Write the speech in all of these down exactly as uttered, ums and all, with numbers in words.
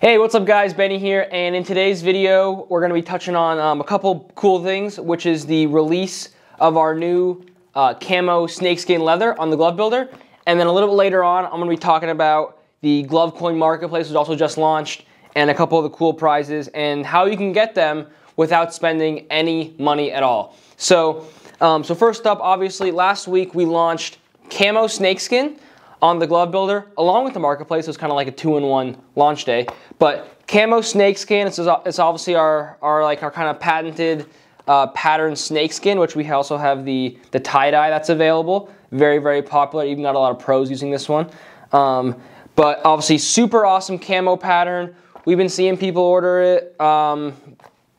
Hey, what's up guys, Benny here, and in today's video we're going to be touching on um, a couple cool things, which is the release of our new uh, camo snakeskin leather on the glove builder, and then a little bit later on I'm going to be talking about the Glovecoin marketplace, which also just launched, and a couple of the cool prizes and how you can get them without spending any money at all. So, um, so first up, obviously last week we launched camo snakeskin on the glove builder, along with the marketplace. It was kind of like a two-in-one launch day. But camo snakeskin, it's, it's obviously our, our like our kind of patented uh, pattern snakeskin, which we also have the the tie dye that's available. Very very popular. Even got a lot of pros using this one. Um, but obviously, super awesome camo pattern. We've been seeing people order it um,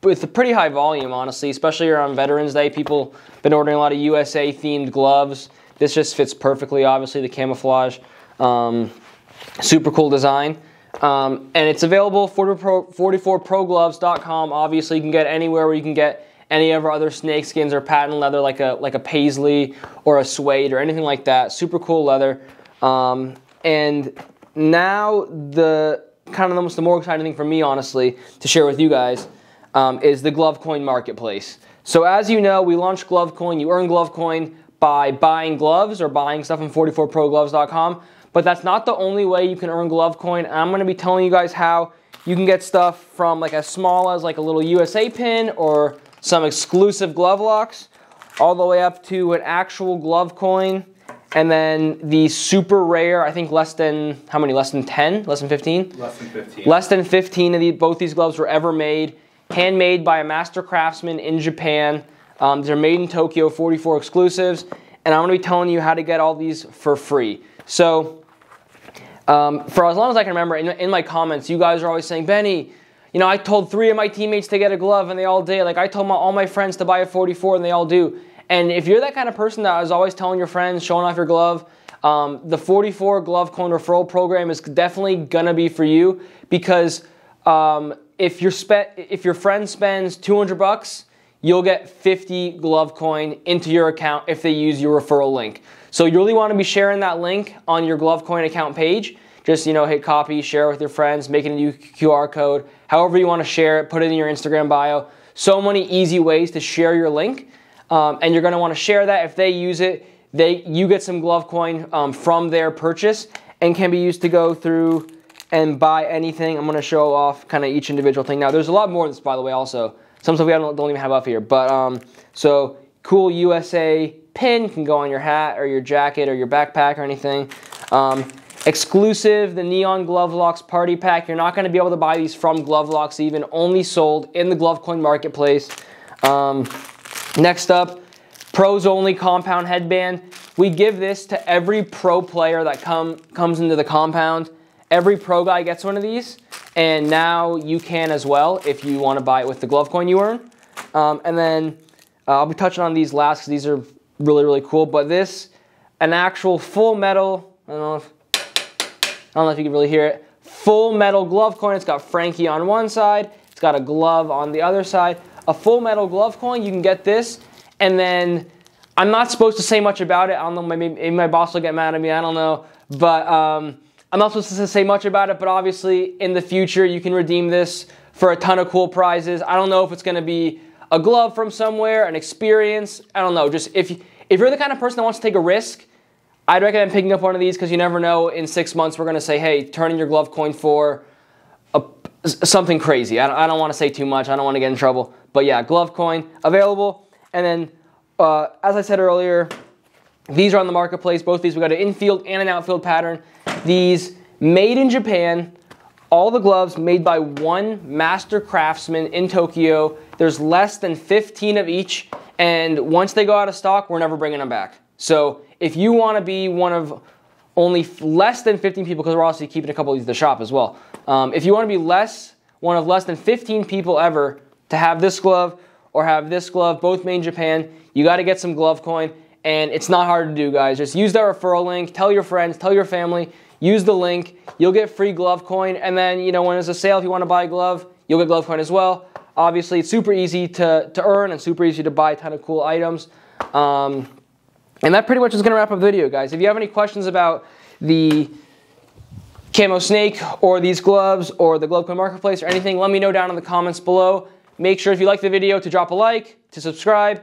with a pretty high volume, honestly. Especially around Veterans Day, people been ordering a lot of U S A themed gloves. This just fits perfectly, obviously, the camouflage. Um, super cool design. Um, and it's available at forty-four pro gloves dot com. Obviously, you can get anywhere where you can get any of our other snake skins or patent leather, like a, like a paisley or a suede or anything like that. Super cool leather. Um, and now the kind of the most the more exciting thing for me, honestly, to share with you guys um, is the Glovecoin marketplace. So as you know, we launched Glovecoin. You earn Glovecoin by buying gloves or buying stuff on forty-four pro gloves dot com, but that's not the only way you can earn Glovecoin. I'm going to be telling you guys how you can get stuff from like as small as like a little U S A pin or some exclusive glove locks, all the way up to an actual Glovecoin, and then the super rare. I think less than how many? Less than ten? Less than fifteen? Less than fifteen. Less than fifteen of the, both these gloves were ever made, handmade by a master craftsman in Japan. Um, they're made in Tokyo, forty-four exclusives, and I'm going to be telling you how to get all these for free. So, um, for as long as I can remember, in, in my comments, you guys are always saying, Benny, you know, I told three of my teammates to get a glove, and they all did. Like, I told my, all my friends to buy a forty-four, and they all do. And if you're that kind of person that is always telling your friends, showing off your glove, um, the forty-four Glovecoin referral program is definitely going to be for you, because um, if, you're spe if your friend spends two hundred bucks, you'll get fifty Glovecoin into your account if they use your referral link. So you really want to be sharing that link on your Glovecoin account page. Just, you know, hit copy, share with your friends, make it a new Q R code, however you want to share it, put it in your Instagram bio. So many easy ways to share your link, um, and you're going to want to share that. If they use it, they you get some Glovecoin um, from their purchase, and can be used to go through and buy anything. I'm going to show off kind of each individual thing. Now, there's a lot more of this, by the way, also. Some stuff we don't, don't even have up here, but um, so cool U S A pin can go on your hat or your jacket or your backpack or anything. Um, exclusive, the Neon Glove Locks Party Pack. You're not gonna be able to buy these from Glove Locks even, only sold in the Glovecoin marketplace. Um, next up, Pros Only Compound Headband. We give this to every pro player that come, comes into the compound. Every pro guy gets one of these. And now you can as well if you want to buy it with the Glovecoin you earn. Um, and then uh, I'll be touching on these last because these are really, really cool. But this, an actual full metal, I don't know if, I don't know if you can really hear it, full metal Glovecoin. It's got Frankie on one side. It's got a glove on the other side. A full metal Glovecoin, you can get this. And then I'm not supposed to say much about it. I don't know, maybe, maybe my boss will get mad at me. I don't know. But Um, I'm not supposed to say much about it, but obviously in the future you can redeem this for a ton of cool prizes. I don't know if it's going to be a glove from somewhere, an experience. I don't know. Just if, if you're the kind of person that wants to take a risk, I'd recommend picking up one of these, because you never know. In six months we're going to say, hey, turn in your Glovecoin for a, something crazy. I don't, I don't want to say too much. I don't want to get in trouble. But yeah, Glovecoin available. And then uh, as I said earlier, these are on the marketplace. Both these, we got an infield and an outfield pattern. These made in Japan, all the gloves made by one master craftsman in Tokyo. There's less than fifteen of each, and once they go out of stock, we're never bringing them back. So if you want to be one of only less than fifteen people, because we're also keeping a couple of these at the shop as well. Um, if you want to be less, one of less than fifteen people ever to have this glove or have this glove, both made in Japan, you got to get some Glovecoin. And it's not hard to do, guys. Just use that referral link. Tell your friends. Tell your family. Use the link. You'll get free Glovecoin. And then, you know, when there's a sale, if you want to buy a glove, you'll get Glovecoin as well. Obviously, it's super easy to, to earn and super easy to buy a ton of cool items. Um, and that pretty much is going to wrap up the video, guys. If you have any questions about the Camo Snake or these gloves or the Glovecoin marketplace or anything, let me know down in the comments below. Make sure if you like the video to drop a like, to subscribe,